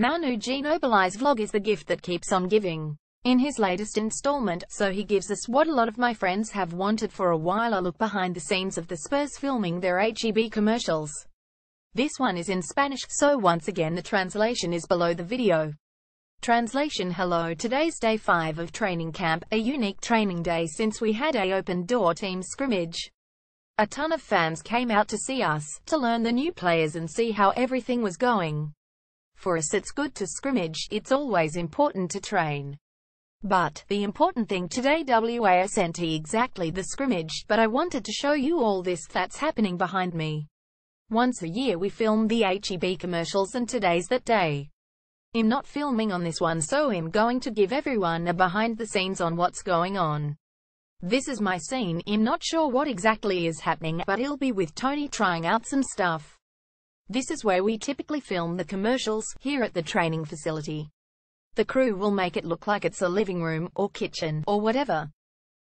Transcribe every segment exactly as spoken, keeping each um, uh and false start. Manu Ginobili's vlog is the gift that keeps on giving. In his latest installment, So He gives us what a lot of my friends have wanted for a while: a look behind the scenes of the Spurs filming their H E B commercials. This one is in Spanish, so once again the translation is below the video. Translation: hello, today's day five of training camp, a unique training day since we had a open door team scrimmage. A ton of fans came out to see us, to learn the new players and see how everything was going. For us it's good to scrimmage, it's always important to train. But, the important thing today wasn't exactly the scrimmage, but I wanted to show you all this that's happening behind me. Once a year we film the H E B commercials and today's that day. I'm not filming on this one, so I'm going to give everyone a behind the scenes on what's going on. This is my scene. I'm not sure what exactly is happening, but it'll be with Tony trying out some stuff. This is where we typically film the commercials, here at the training facility. The crew will make it look like it's a living room, or kitchen, or whatever.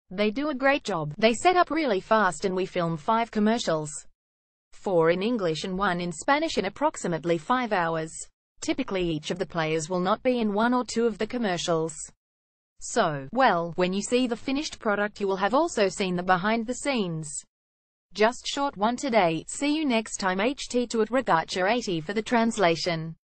They do a great job. They set up really fast and we film five commercials. Four in English and one in Spanish in approximately five hours. Typically each of the players will not be in one or two of the commercials. So, well, when you see the finished product you will have also seen the behind the scenes. Just short one today. See you next time. H T two at Regacha eighty for the translation.